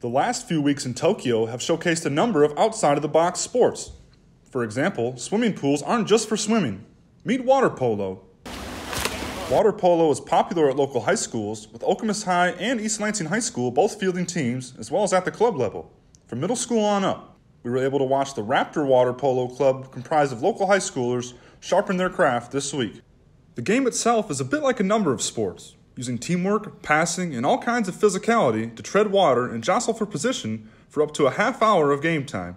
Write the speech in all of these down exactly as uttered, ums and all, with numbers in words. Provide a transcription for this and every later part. The last few weeks in Tokyo have showcased a number of outside-of-the-box sports. For example, swimming pools aren't just for swimming. Meet water polo. Water polo is popular at local high schools, with Okemos High and East Lansing High School both fielding teams, as well as at the club level. From middle school on up, we were able to watch the Raptor Water Polo Club, comprised of local high schoolers, sharpen their craft this week. The game itself is a bit like a number of sports, using teamwork, passing, and all kinds of physicality to tread water and jostle for position for up to a half hour of game time.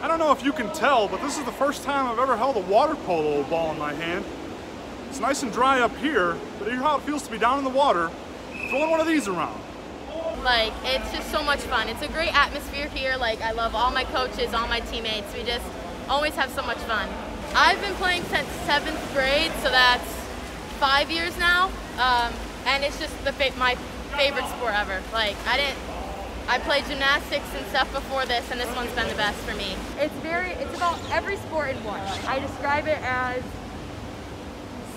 I don't know if you can tell, but this is the first time I've ever held a water polo ball in my hand. It's nice and dry up here, but here's how it feels to be down in the water, throwing one of these around. Like, it's just so much fun. It's a great atmosphere here. Like, I love all my coaches, all my teammates. We just always have so much fun. I've been playing since seventh grade, so that's five years now. Um, and it's just the fa my favorite sport ever. Like, I didn't, I played gymnastics and stuff before this, and this one's been the best for me. It's very, it's about every sport in one. I describe it as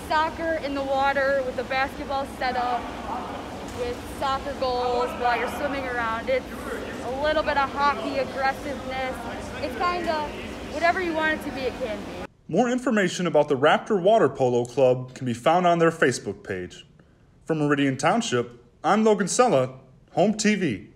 soccer in the water with a basketball setup, with soccer goals while you're swimming around. It's a little bit of hockey aggressiveness. It's kind of whatever you want it to be, it can be. More information about the Raptor Water Polo Club can be found on their Facebook page. From Meridian Township, I'm Logan Sella, Home T V.